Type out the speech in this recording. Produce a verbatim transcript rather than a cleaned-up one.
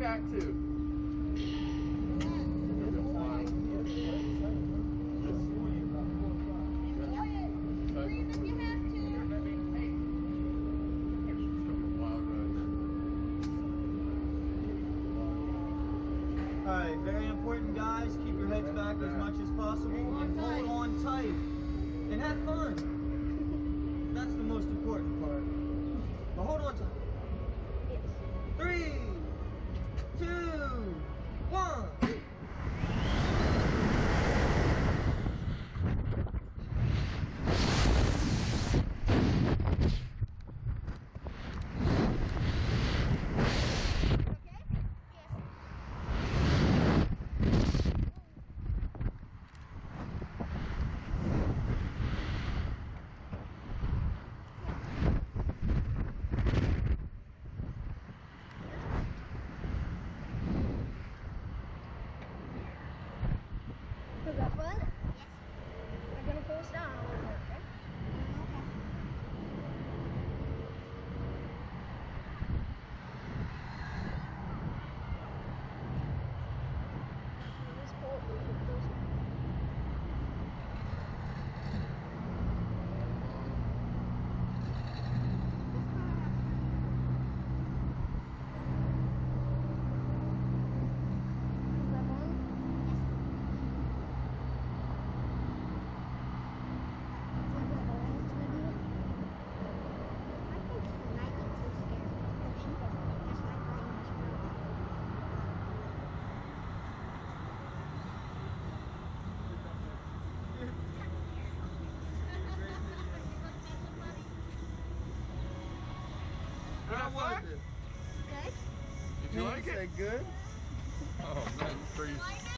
right back to. Alright, very important guys, keep your heads back as much as possible and hold on tight. And have fun. That's the most important part. But hold on tight. Three, two, one. What? Good. Did you like it? Say good? Oh, nice.